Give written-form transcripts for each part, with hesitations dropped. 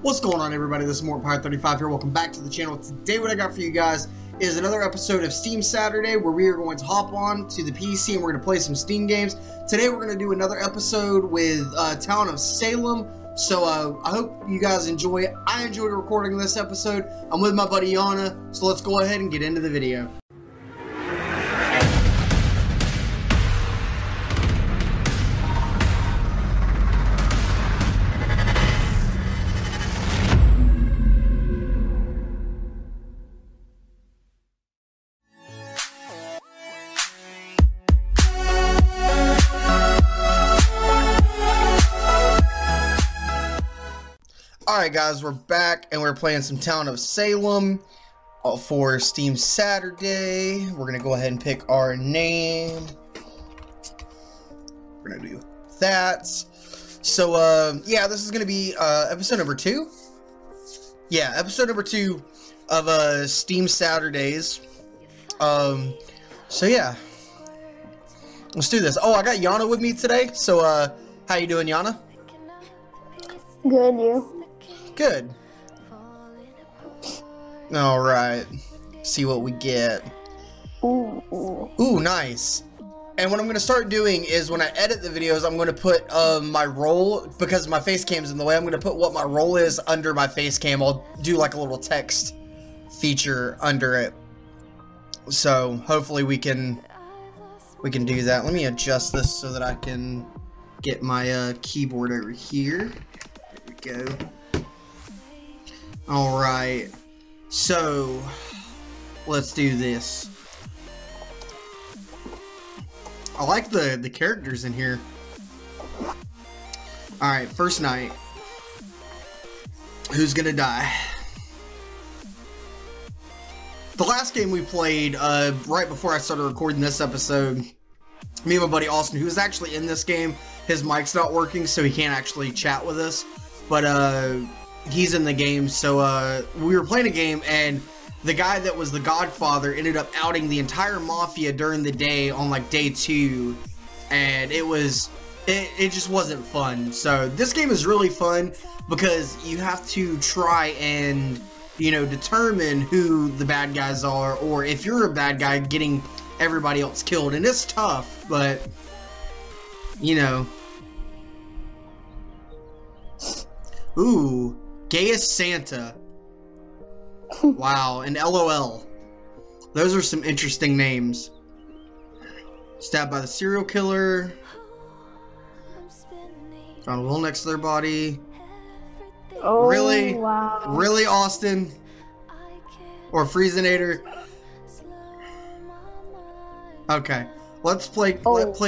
What's going on, everybody? This is Mortonpower35 here. Welcome back to the channel. Today what I got for you guys is another episode of Steam Saturday where we are going to hop on to the PC and we're going to play some Steam games. Today we're going to do another episode with Town of Salem. So I hope you guys enjoy. I enjoyed recording this episode. I'm with my buddy Yana, so let's go ahead and get into the video. Alright guys, we're back and we're playing some Town of Salem for Steam Saturday. We're going to go ahead and pick our name. We're going to do that. So yeah, this is going to be episode number 2. Yeah, episode number 2 of Steam Saturdays. So yeah, let's do this. Oh, I got Yana with me today. So how you doing, Yana? Good, you? Good. All right. See what we get. Ooh, nice. And what I'm gonna start doing is when I edit the videos, I'm gonna put my role, because my face cam's in the way. I'm gonna put what my role is under my face cam. I'll do like a little text feature under it. So hopefully we can do that. Let me adjust this so that I can get my keyboard over here. There we go. All right, so let's do this. I like the characters in here. All right, first night. Who's gonna die? The last game we played, right before I started recording this episode, me and my buddy Austin, who's actually in this game, his mic's not working, so he can't actually chat with us, but he's in the game. So we were playing a game and the guy that was the God Father ended up outing the entire mafia during the day on like day 2, and it just wasn't fun. So this game is really fun because you have to try and, you know, determine who the bad guys are, or if you're a bad guy, getting everybody else killed. And it's tough, but you know. Ooh, Gayest Santa. Wow, and LOL. Those are some interesting names. Stabbed by the serial killer. Found a will next to their body. Oh, really? Wow. Really, Austin? Or Freezinator? Okay, let's play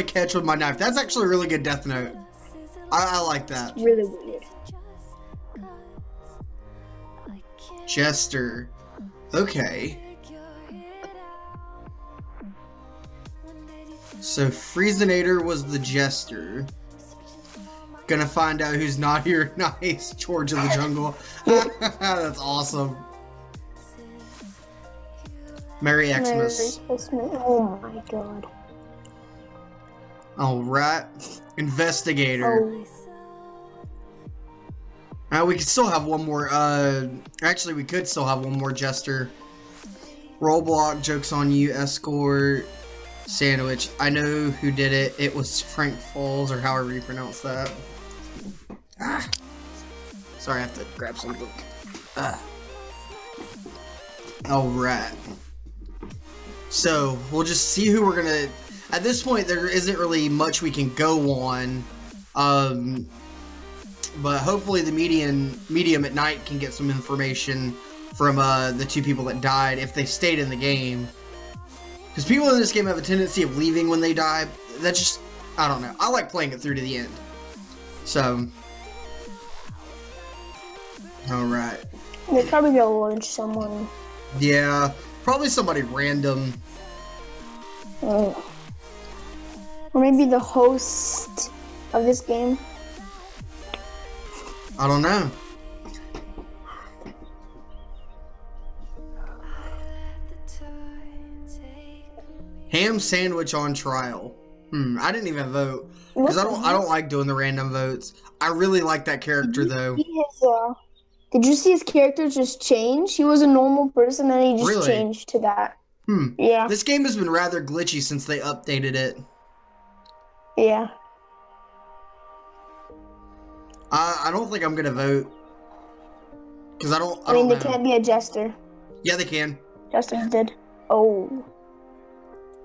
catch with my knife. That's actually a really good death note. I like that. It's really weird. Jester. Okay. So Freezenator was the Jester. Gonna find out who's not here. Nice. George of the Jungle. That's awesome. Merry Xmas. Merry Christmas. Oh my god. Alright. Investigator. Oh. We could still have one more, actually we could still have one more Jester. Rollblock, jokes on you, escort, sandwich. I know who did it. It was Frank Falls, or however you pronounce that. Ah. Sorry, I have to grab something. Ah. Alright. So, we'll just see who we're gonna... At this point, there isn't really much we can go on. But hopefully the medium at night can get some information from the 2 people that died if they stayed in the game. Because people in this game have a tendency of leaving when they die. That's just, I don't know. I like playing it through to the end. So. Alright. They're probably going to launch someone. Yeah. Probably somebody random. Oh. Or maybe the host of this game. I don't know. Ham sandwich on trial. I didn't even vote because I don't like doing the random votes. I really like that character though. He is, Did you see his character just change? He was a normal person and he just changed to that. Hmm. Yeah. This game has been rather glitchy since they updated it. Yeah. I don't think I'm gonna vote. Cause I mean, they can't be a jester. Yeah, they can. Jester's dead. Oh.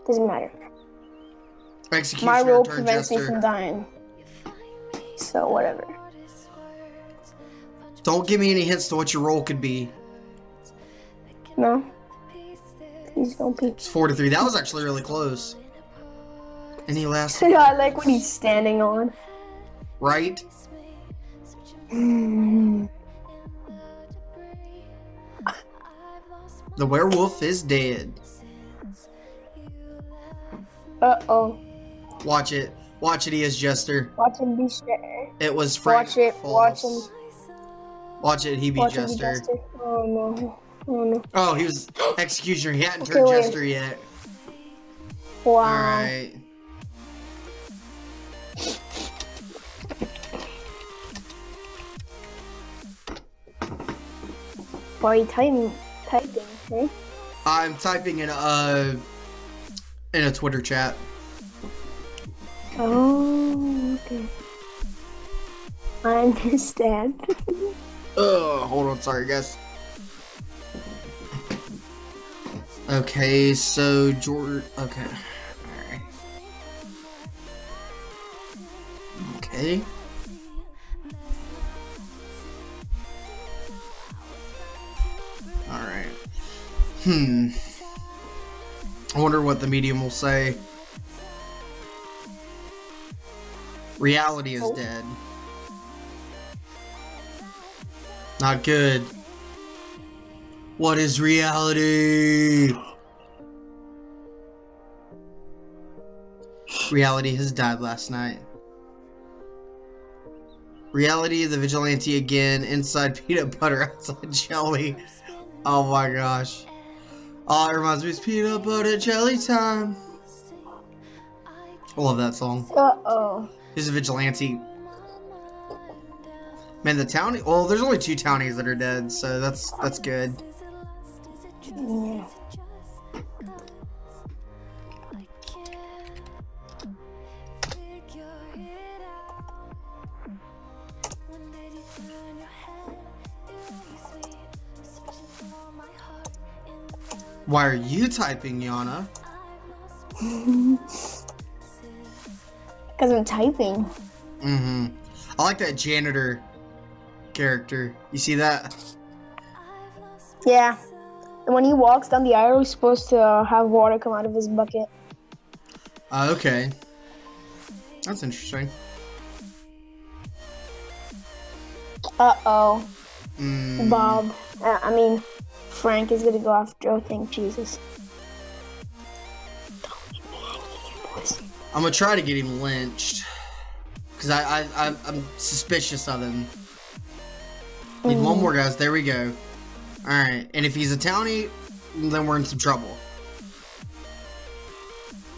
Doesn't matter. Executioner, my role prevents me from dying. So whatever. Don't give me any hints to what your role could be. No. Please don't be. It's 4-3. That was actually really close. Any last? Yeah, I like when he's standing on. Right. The werewolf is dead. Uh-oh. Watch it. Watch it, he is Jester. Watch him be Jester. It was Frank. Watch it. False. Watch him. Watch it, he be Jester. Oh, no. Oh, no. Oh, he was Executioner. He hadn't turned Jester yet. Wow. All right. Why are you typing, right? I'm typing in a Twitter chat. Oh, okay. I understand. Hold on, sorry guys. Okay, so Jordan. Okay, all right. Okay. All right. Hmm. I wonder what the medium will say. Reality is dead. Not good. What is reality? Reality has died last night. Reality, the vigilante again, inside peanut butter, outside jelly. Oh my gosh. Oh, it reminds me of peanut butter jelly time. I love that song. Uh-oh. He's a vigilante. Man, the townie. Well, there's only 2 townies that are dead, so that's good. Yeah. Why are you typing, Yana? Because I'm typing. Mm-hmm. I like that janitor character. You see that? Yeah. When he walks down the aisle, he's supposed to have water come out of his bucket. Okay. That's interesting. Uh-oh. Mm. Bob. I mean... Frank is gonna go after. Oh, thank Jesus. I'm gonna try to get him lynched, cause I'm suspicious of him. Need one more, guys. There we go. All right, and if he's a townie, then we're in some trouble.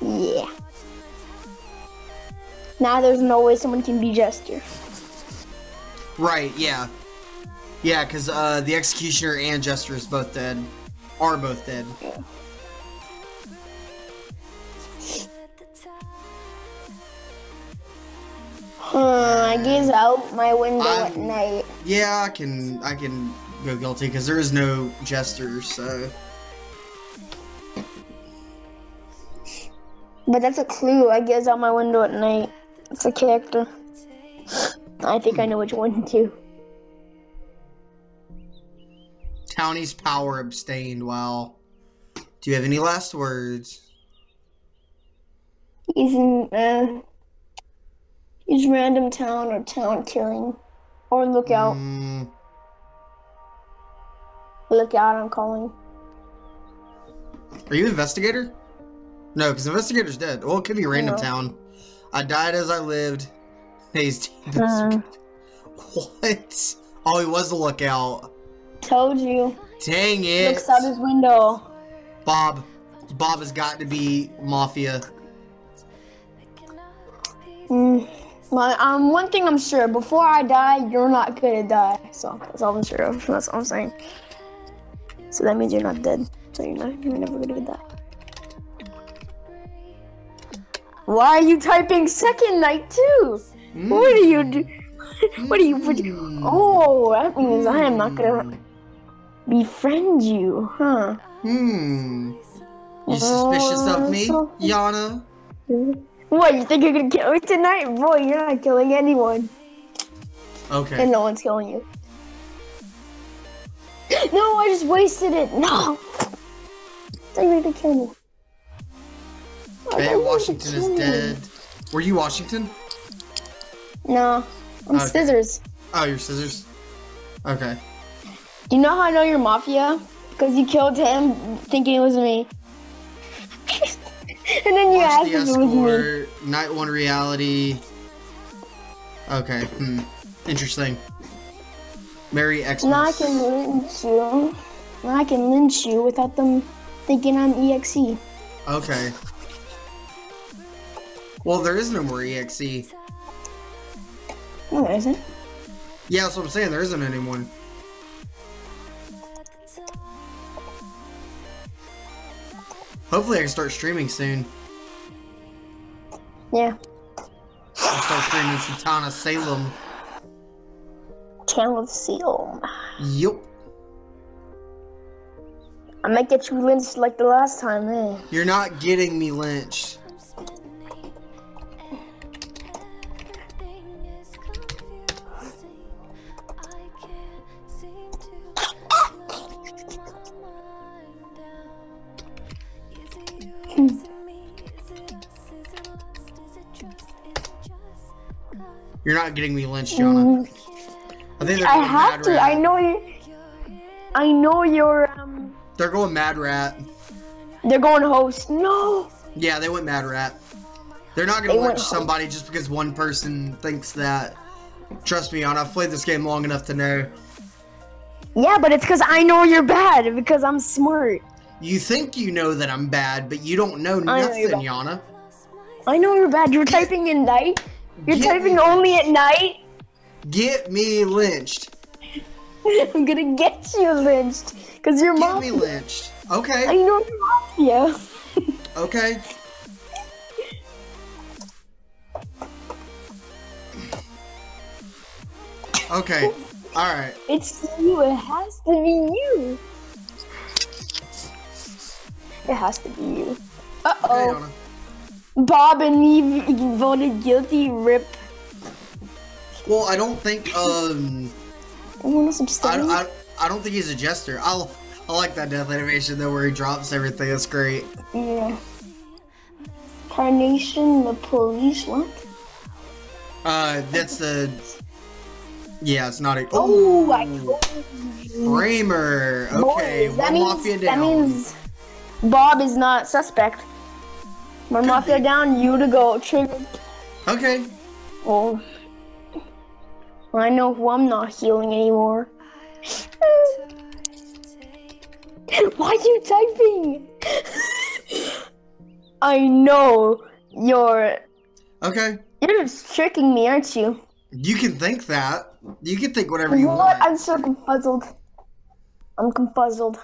Yeah. Now there's no way someone can be Jester. Right. Yeah. Yeah, because the Executioner and Jester is both dead. Are both dead. Yeah. I gaze out my window at night. Yeah, I can go guilty because there is no Jester, so. But that's a clue. I gaze out my window at night. It's a character. I think I know which one too. Townie's power abstained. Wow. Do you have any last words? He's random town or town killing. Or look out. Look out, I'm calling. Are you investigator? No, because investigator's dead. Well, it could be random town. I died as I lived. He's what? Oh, he was the lookout. Told you. Dang it. Looks out his window. Bob. Bob has got to be Mafia. But one thing I'm sure, before I die, you're not gonna die. So that's all I'm sure of. That's all I'm saying. So that means you're not dead. So you're never gonna die. Why are you typing second night too? Mm. What are you do? What are you putting? Oh, that means I am not gonna befriend you, huh? Hmm. You suspicious of me, Yana? What, you think you're gonna kill me tonight? Boy, you're not killing anyone. Okay. And no one's killing you. No, I just wasted it. No. They're gonna kill me. Hey, Washington is dead. Were you Washington? No, I'm Scissors. Oh, you're Scissors? Okay. You know how I know you're Mafia? Because you killed him thinking it was me. And then you asked if it was me. Night one reality. Okay, interesting. Merry Xmas. Now I can lynch you. Now I can lynch you without them thinking I'm EXE. Okay. Well, there is no more EXE. No, there isn't. Yeah, that's what I'm saying. There isn't anyone. Hopefully, I can start streaming soon. Yeah. I'll start streaming some Town of Salem. Town of Salem. Yup. I might get you lynched like the last time, eh? You're not getting me lynched. You're not getting me lynched, Yana. I think they're going mad to. Rat. I know you. I know you're. They're going mad rat. They're going host. No. Yeah, they went mad rat. They're not gonna lynch somebody just because one person thinks that. Trust me, Yana. I've played this game long enough to know. Yeah, but it's because I know you're bad. Because I'm smart. You think you know that I'm bad, but you don't know nothing, Yana. I know you're bad. You're typing in night. You're typing only at night? Get me lynched. I'm gonna get you lynched. Cause you're Mafia. Get me lynched. Okay. I know you're Mafia. Okay. Okay. Alright. It's you. It has to be you. It has to be you. Uh-oh. Hey, Yana. Bob and me voted guilty, RIP. Well, I don't think, I don't think he's a jester. I like that death animation though, where he drops everything. That's great. Yeah. Carnation, the police, what? That's the... Yeah, it's not a... Oh, I told you. Framer. Okay, boys, one mafia down. That means Bob is not suspect. My mafia down, you to go, trigger. Okay. Oh. Well, I know who I'm not healing anymore. Why are you typing? I know you're... Okay. You're just tricking me, aren't you? You can think that. You can think whatever you want. I'm so confuzzled. I'm confuzzled.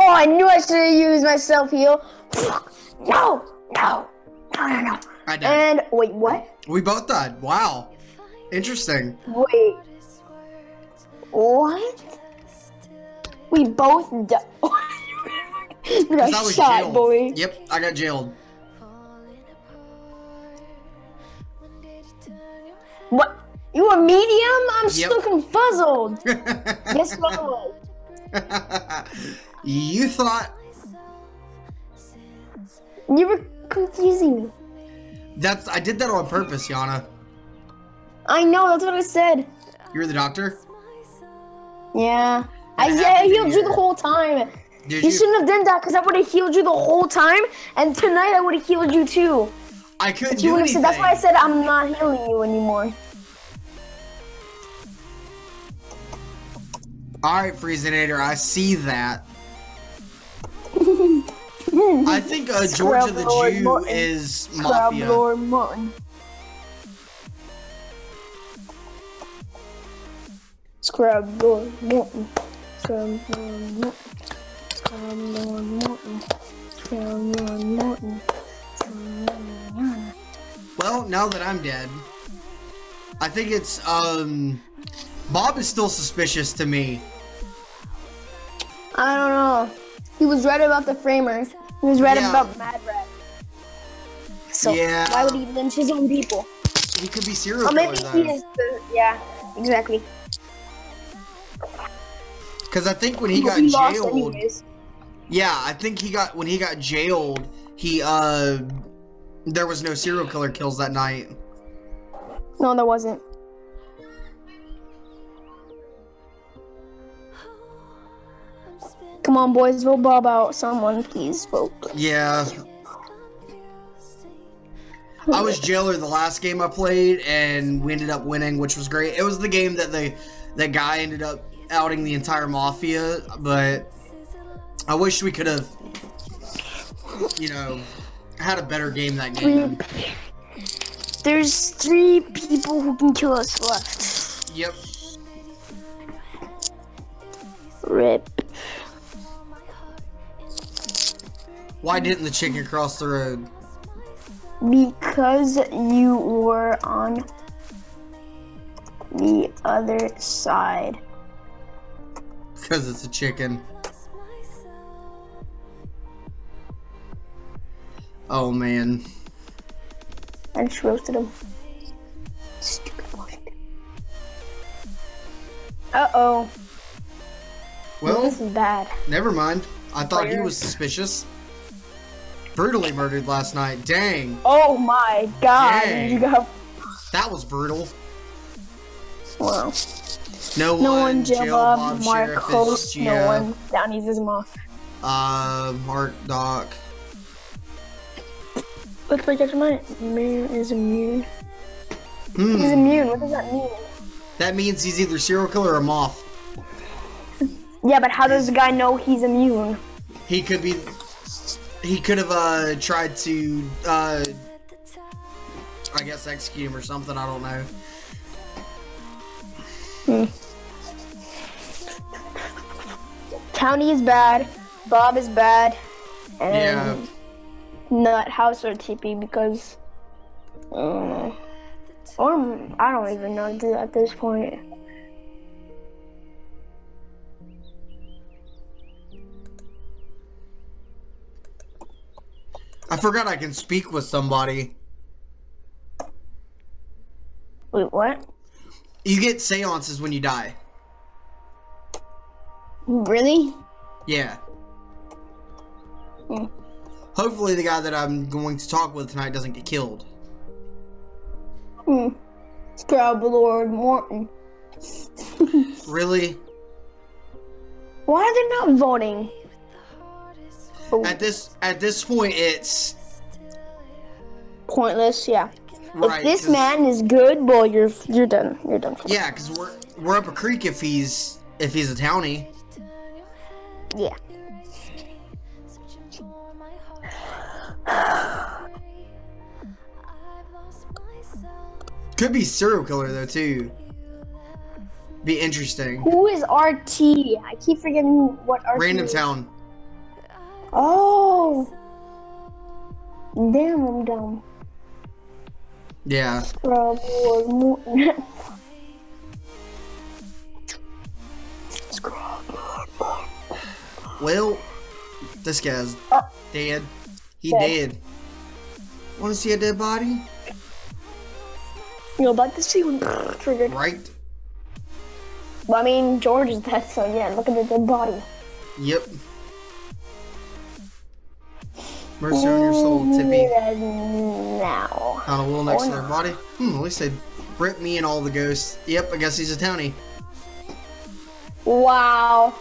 Oh, I knew I should have used my self-heal. No, no, no, no, no. I died. And, wait, what? We both died. Wow. Interesting. Wait. What? We both died. You got shot, jailed. Boy. Yep, I got jailed. What? You were medium? I'm still confuzzled. Guess what I was. You thought you were confusing me. I did that on purpose, Yana. I know, that's what I said. You were the doctor? Yeah. I healed you the whole time. You shouldn't have done that because I would have healed you the whole time, and tonight I would have healed you too. I couldn't do anything. That's why I said I'm not healing you anymore. Alright, Freezinator, I see that. I think Georgia the Jew Morton. Is mafia. ScrubLordMorton. ScrubLordMorton. ScrubLordMorton. ScrubLordMorton. ScrubLordMorton. ScrubLordMorton. Well, now that I'm dead, I think it's Bob is still suspicious to me. I don't know. He was right about the framer. He was right about Mad Rat. So why would he lynch his own people? He could be serial killer. Oh, maybe he is. Yeah, exactly. Because I think when he got jailed, when he got jailed, he there was no serial killer kills that night. No, there wasn't. Come on, boys, vote Bob out. Someone, please vote. Yeah. I was jailer the last game I played, and we ended up winning, which was great. It was the game that that guy ended up outing the entire mafia, but I wish we could have, you know, had a better game that game. There's 3 people who can kill us left. Yep. RIP. Why didn't the chicken cross the road? Because you were on the other side. Because it's a chicken. Oh man. I just roasted him. Stupid boy. Uh-oh. Well, this is bad. Never mind. I thought he was suspicious. Brutally murdered last night. Dang. Oh my god. You got... That was brutal. Wow. No one jailed Bob, Marcos, no one Downey's his mom. Mark Doc. Looks like that's my man is immune. Mm. He's immune. What does that mean? That means he's either serial killer or moth. Yeah, but how does the guy know he's immune? He could be. He could have tried to, I guess, execute him or something. I don't know. County is bad. Bob is bad. And not House or Tippy because, or I don't even know at this point. I forgot I can speak with somebody. Wait, what? You get seances when you die. Really? Yeah. Mm. Hopefully the guy that I'm going to talk with tonight doesn't get killed. Hmm. ScrubLordMorton. Really? Why are they not voting? Oh. At this point, it's pointless. Yeah. Right, if this man is good, well, you're done. You're done. Yeah, because we're up a creek if he's a townie. Yeah. Could be serial killer though too. Be interesting. Who is RT? I keep forgetting what RT. Random is. Town. Oh, damn, I'm dumb. Yeah. ScrubLordMorton. Well, this guy's dead. He dead. Want to see a dead body? You're about to see one triggered. Right. Well, I mean, George is dead, so yeah, look at the dead body. Yep. Mercy on your soul, Tippy. Now. Found a little next to their body. At least they ripped me and all the ghosts. Yep, I guess he's a townie. Wow.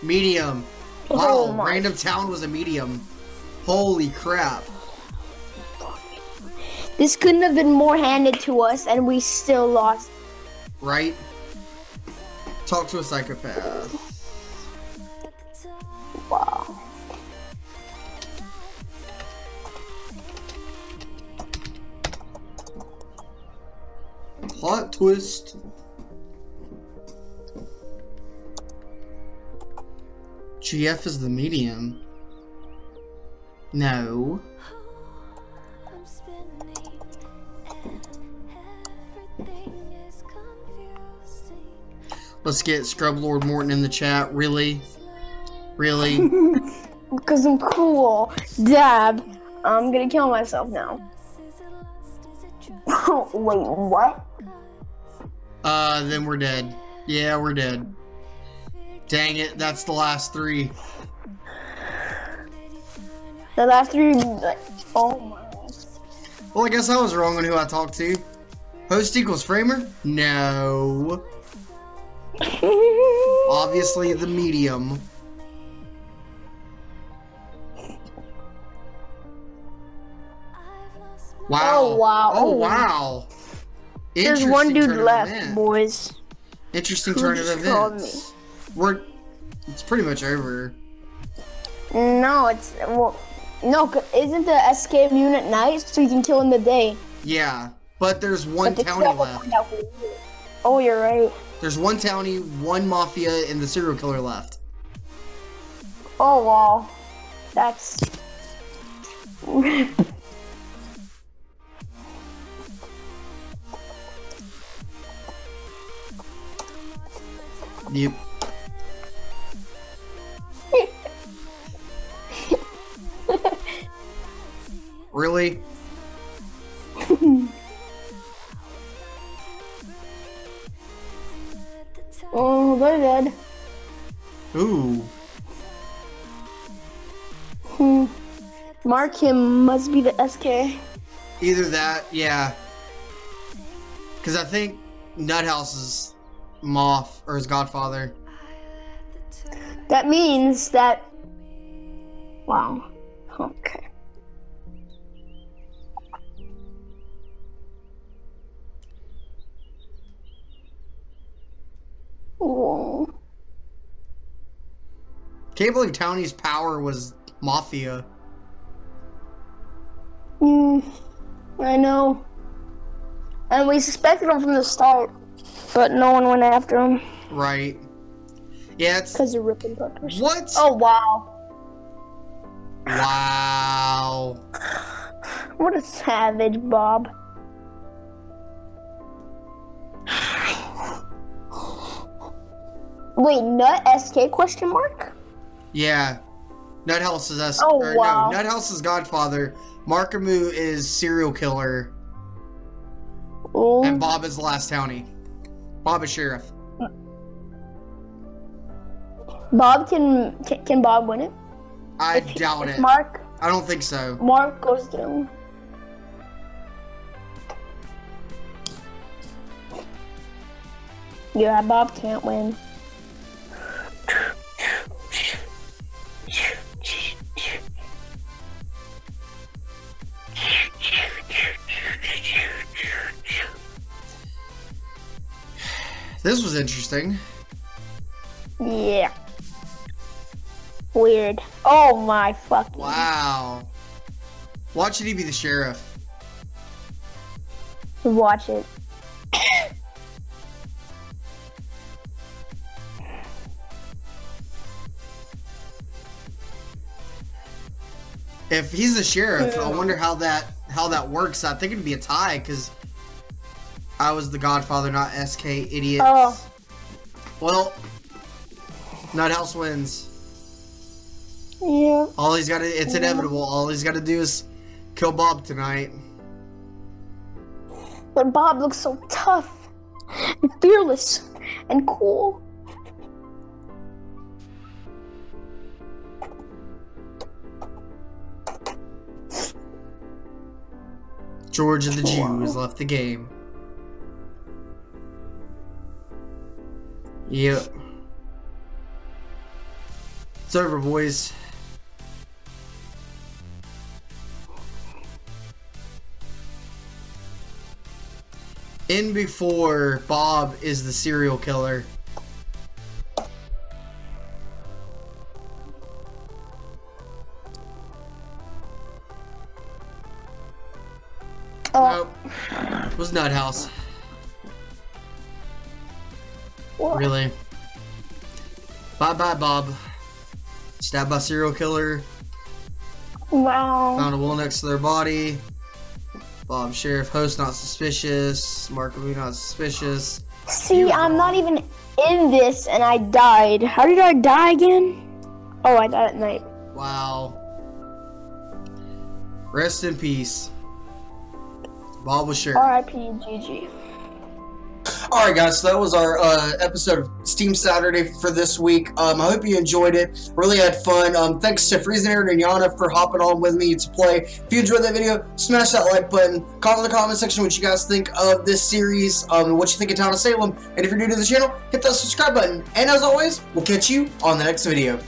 Medium. Oh, wow, random town was a medium. Holy crap. This couldn't have been more handed to us, and we still lost. Right? Talk to a psychopath. Wow. Plot twist. GF is the medium. No. Let's get scrubLordMorton in the chat. Really? Really? Because I'm cool. Dab. I'm gonna kill myself now. Wait, what? Then we're dead. Yeah, we're dead. Dang it, that's the last three. The last three, like, oh my. Well, I guess I was wrong on who I talked to. Host equals framer? No. Obviously the medium. Wow. Oh, wow. Oh, wow. There's one dude left, boys. Interesting turn of events. It's pretty much over. No, it's, well, no, isn't the escape unit night so you can kill in the day? Yeah, but there's one townie left. Oh, you're right. There's one townie, one mafia, and the serial killer left. Oh, wow. That's... Yep. Really? Oh, they're dead. Ooh. Mark him must be the SK. Either that, yeah. Because I think Nuthouse is Moth or his godfather. That means that. Wow. Okay. Ooh. Can't believe Townie's power was mafia. I know. And we suspected him from the start, but no one went after him. Right. Yeah, it's... Because of ripping puckers. What? Oh, wow. Wow. What a savage, Bob. Wait, Nut SK question mark? Yeah. Nuthouse is SK. Oh, wow. No, Nuthouse is Godfather. Markamu is serial killer. Oh. And Bob is the last townie. Bob is sheriff. Bob can Bob win it? I doubt it. Mark? I don't think so. Mark goes down. Yeah, Bob can't win. This was interesting. Yeah. Weird. Oh my fucking. Wow. Watch it, he be the sheriff. Watch it. If he's the sheriff, I wonder how that works. I think it'd be a tie, because I was the Godfather, not SK, idiot. Oh. Well, Nuthouse wins. Yeah. All he's got to—it's inevitable. All he's got to do is kill Bob tonight. But Bob looks so tough, and fearless, and cool. George of the Jew has left the game. Yep. It's over, boys. In before Bob is the serial killer. Oh. Nope. It was Nut House. What? Really? Bye bye, Bob. Stabbed by serial killer. Wow. Found a wall next to their body. Bob, sheriff, host not suspicious. Mark, not suspicious. See, I'm not even in this, and I died. How did I die again? Oh, I died at night. Wow. Rest in peace. Bob was sheriff. R.I.P. GG. All right, guys, so that was our episode of Steam Saturday for this week. I hope you enjoyed it. Really had fun. Thanks to Freezinair and Yana for hopping on with me to play. If you enjoyed that video, smash that like button. Comment in the comment section what you guys think of this series, what you think of Town of Salem. And if you're new to the channel, hit that subscribe button. And as always, we'll catch you on the next video.